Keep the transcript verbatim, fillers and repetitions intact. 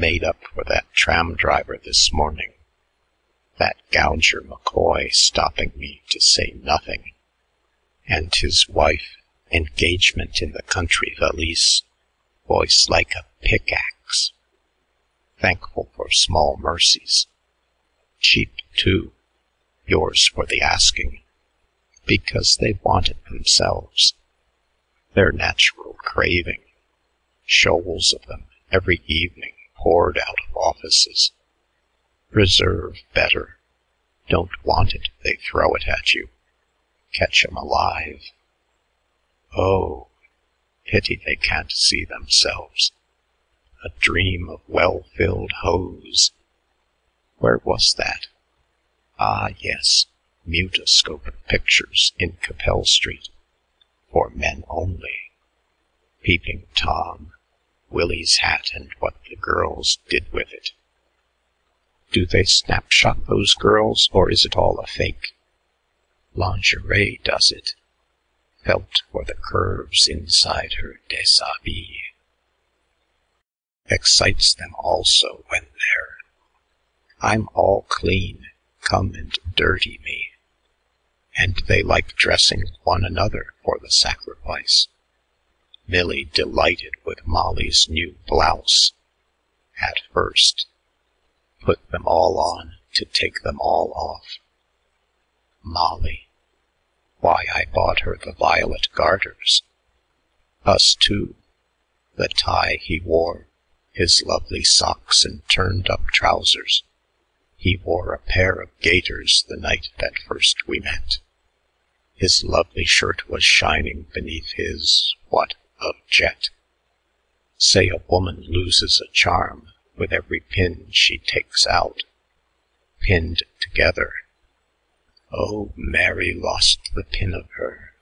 made up for that tram driver this morning, that gouger McCoy stopping me to say nothing, and his wife, engagement in the country valise, voice like a pickaxe, thankful for small mercies, cheap too, yours for the asking, because they want it themselves, their natural craving, shoals of them every evening poured out of offices. Reserve better. Don't want it, they throw it at you. Catch 'em alive. Oh, pity they can't see themselves. A dream of well-filled hose. Where was that? Ah, yes, Mutoscope Pictures in Capel Street. For men only. Peeping Tom, Willie's hat and what the girls did with it. Do they snapshot those girls, or is it all a fake? Lingerie does it. Felt for the curves inside her deshabille. Excites them also when they're, I'm all clean, come and dirty me. And they like dressing one another for the sacrifice. Millie delighted with Molly's new blouse. At first, put them all on to take them all off. Molly, why I bought her the violet garters. Us too, the tie he wore, his lovely socks and turned-up trousers. He wore a pair of gaiters the night that first we met. His lovely shirt was shining beneath his, what? Of jet. Say a woman loses a charm with every pin she takes out. Pinned together. Oh, Mary lost the pin of her.